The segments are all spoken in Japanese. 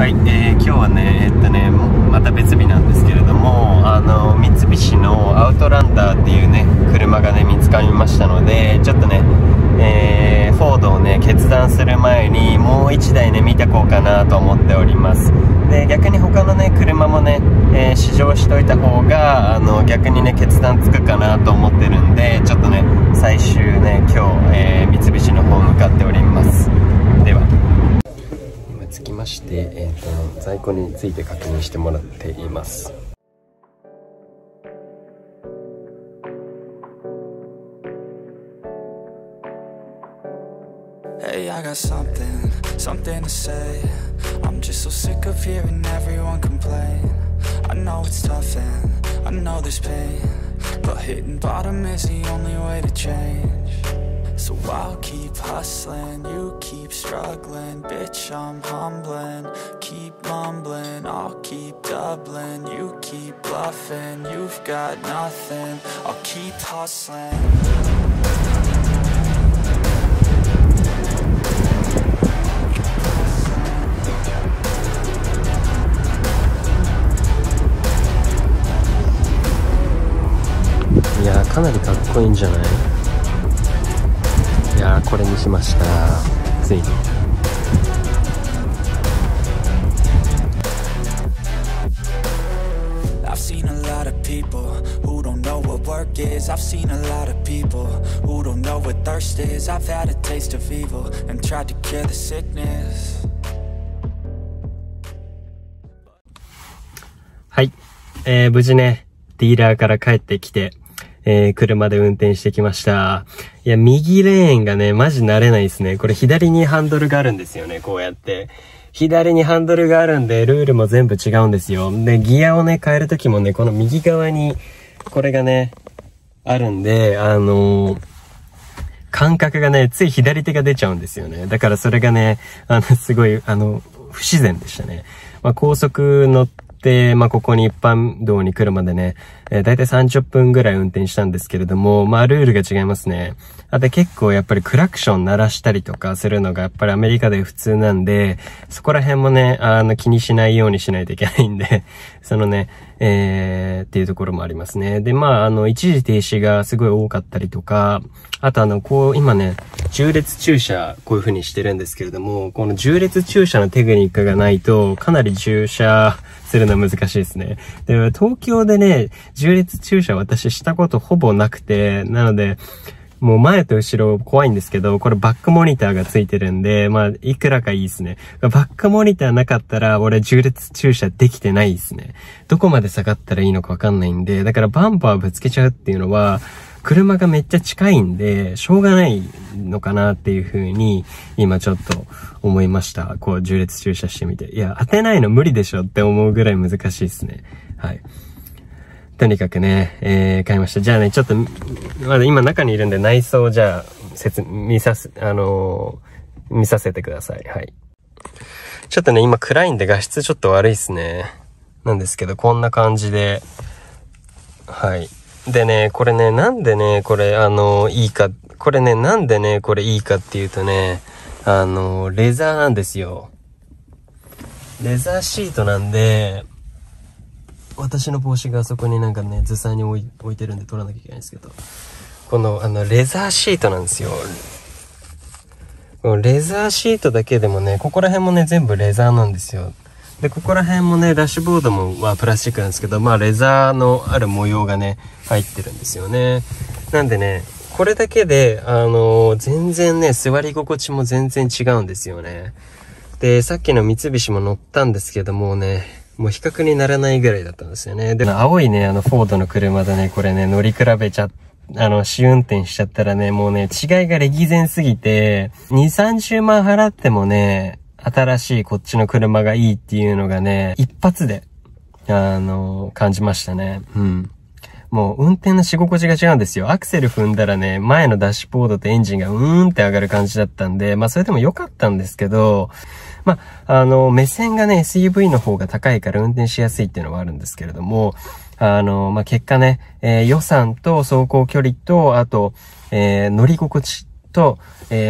はい、今日はね、また別日なんですけれども、三菱のアウトランダーっていうね、車がね、見つかりましたので、ちょっとね、フォードをね、決断する前に、もう一台ね、見てこうかなと思っております。で、逆に他のね、車もね、試乗しといた方が、逆にね、決断つくかなと思ってるんで、ちょっとね、最終ね、今日、三菱の方向かっております。では。つきまして、在庫について確認してもらっています。Hey, I got something to say. I'm just so sick of hearing everyone complain. I know it's tough and I know there's pain, but hitting bottom is the only way to change.So I'll keep hustling, you keep struggling, bitch I'm humbling, keep mumbling, I'll keep doubling, you keep bluffing, you've got nothing, I'll keep hustling. Yeah, かなりかっこいいんじゃない?いやー、これにしました。ついに。I've seen a lot of people who don't know what work is. I've seen a lot of people who don't know what thirst is. I've had a taste of evil and tried to cure the sickness. はい、無事ね、ディーラーから帰ってきて。車で運転してきました。いや、右レーンがね、マジ慣れないですね。これ左にハンドルがあるんですよね、こうやって。左にハンドルがあるんで、ルールも全部違うんですよ。で、ギアをね、変えるときもね、この右側に、これがね、あるんで、感覚がね、つい左手が出ちゃうんですよね。だからそれがね、すごい、不自然でしたね。まあ、高速乗って、で、まあ、ここに一般道に来るまでね、だいたい30分ぐらい運転したんですけれども、まあ、ルールが違いますね。あと結構やっぱりクラクション鳴らしたりとかするのがやっぱりアメリカで普通なんで、そこら辺もね、気にしないようにしないといけないんで、そのね、っていうところもありますね。で、まあ、一時停止がすごい多かったりとか、あとこう、今ね、縦列駐車、こういう風にしてるんですけれども、この縦列駐車のテクニックがないと、かなり駐車するの難しいですね。で、東京でね、縦列駐車私したことほぼなくて、なので、もう前と後ろ怖いんですけど、これバックモニターがついてるんで、まあ、いくらかいいですね。バックモニターなかったら、俺、縦列駐車できてないですね。どこまで下がったらいいのかわかんないんで、だからバンパーぶつけちゃうっていうのは、車がめっちゃ近いんで、しょうがないのかなっていう風に、今ちょっと思いました。こう、縦列駐車してみて。いや、当てないの無理でしょって思うぐらい難しいですね。はい。とにかくね、買いました。じゃあね、ちょっと、まだ今中にいるんで内装をじゃあ、見させてください。はい。ちょっとね、今暗いんで画質ちょっと悪いっすね。なんですけど、こんな感じで、はい。でね、これね、なんでね、これ、いいか、これね、なんでね、これいいかっていうとね、レザーなんですよ。レザーシートなんで、私の帽子があそこになんかね、ずさんに置いてるんで取らなきゃいけないんですけど、この、レザーシートなんですよ。このレザーシートだけでもね、ここら辺もね、全部レザーなんですよ。で、ここら辺もね、ダッシュボードも、まあ、プラスチックなんですけど、まあ、レザーのある模様がね、入ってるんですよね。なんでね、これだけで、全然ね、座り心地も全然違うんですよね。で、さっきの三菱も乗ったんですけどもね、もう比較にならないぐらいだったんですよね。で、青いね、フォードの車でね、これね、乗り比べちゃ、試運転しちゃったらね、もうね、違いが歴然すぎて、20、30万払ってもね、新しいこっちの車がいいっていうのがね、一発で、感じましたね。うん。もう運転のし心地が違うんですよ。アクセル踏んだらね、前のダッシュボードとエンジンがうーんって上がる感じだったんで、まあそれでも良かったんですけど、まあ、目線がね、SUV の方が高いから運転しやすいっていうのはあるんですけれども、まあ結果ね、予算と走行距離と、あと、乗り心地と、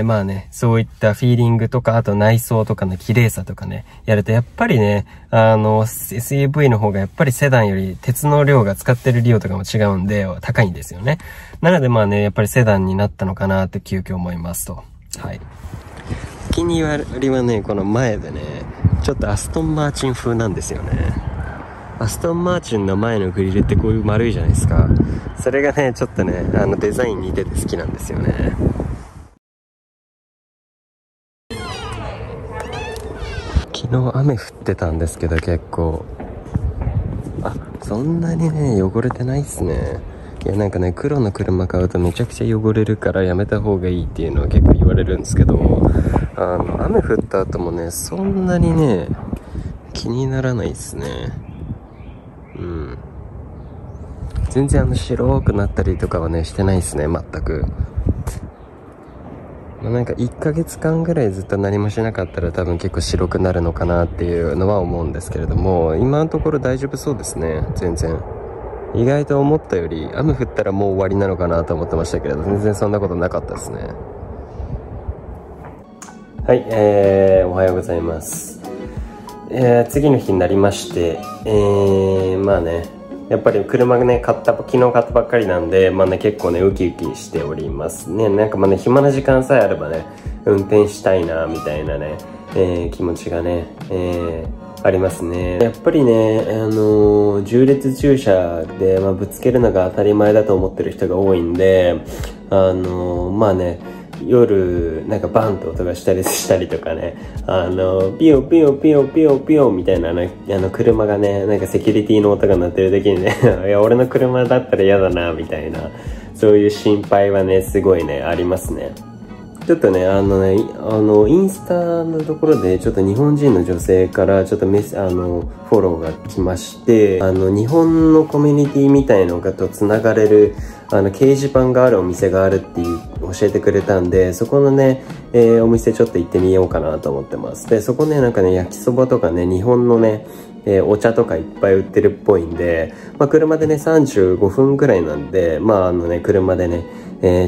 まあね、そういったフィーリングとか、あと内装とかの綺麗さとかね、やるとやっぱりね、SUV の方がやっぱりセダンより鉄の量が使ってる量とかも違うんで、高いんですよね。なのでまあね、やっぱりセダンになったのかなって急遽思いますと。はい。お気に入りはね、この前でね、ちょっとアストンマーチン風なんですよね。アストンマーチンの前のグリルってこういう丸いじゃないですか。それがね、ちょっとね、デザイン似てて好きなんですよね。昨日雨降ってたんですけど結構。あ、そんなにね、汚れてないっすね。いやなんかね、黒の車買うとめちゃくちゃ汚れるからやめた方がいいっていうのは結構言われるんですけども、雨降った後もね、そんなにね、気にならないっすね。うん、全然白くなったりとかはねしてないですね、全く。まあ、なんか1ヶ月間ぐらいずっと何もしなかったら多分結構白くなるのかなっていうのは思うんですけれども、今のところ大丈夫そうですね。全然意外と思ったより雨降ったらもう終わりなのかなと思ってましたけれど、全然そんなことなかったですね。はい、おはようございます。次の日になりまして、まあね、やっぱり車ね、昨日買ったばっかりなんで、まあね、結構ね、ウキウキしておりますね。なんかまあね、暇な時間さえあればね、運転したいな、みたいなね、気持ちがね、ありますね。やっぱりね、縦列駐車で、まあ、ぶつけるのが当たり前だと思ってる人が多いんで、まあね、夜なんかバンと音がしたりとかね、ピヨピヨピヨピヨピヨみたいな車がね、なんかセキュリティの音が鳴ってる時にねいや俺の車だったら嫌だなみたいな、そういう心配はねすごいねありますね。ちょっとね、インスタのところでちょっと日本人の女性からちょっとフォローが来まして、日本のコミュニティみたいのとつながれる掲示板があるお店があるっていう教えてくれたんで、そこのね、お店ちょっと行ってみようかなと思ってます。でそこね、なんかね、焼きそばとかね、日本のね、お茶とかいっぱい売ってるっぽいんで、まあ、車でね35分くらいなんで、まあね、車でね、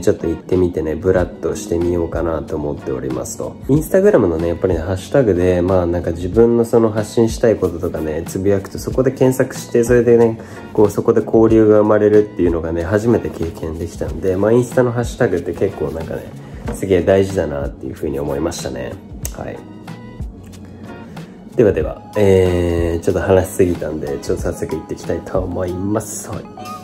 ちょっと行ってみてね、ブラッとしてみようかなと思っておりますと。インスタグラムのね、やっぱりね、ハッシュタグで、まあなんか自分のその発信したいこととかね、つぶやくとそこで検索して、それでね、こうそこで交流が生まれるっていうのがね、初めて経験できたんで、まあインスタのハッシュタグって結構なんかね、すげえ大事だなっていうふうに思いましたね。はい。ではでは、ちょっと話しすぎたんで、ちょっと早速行っていきたいと思います。はい。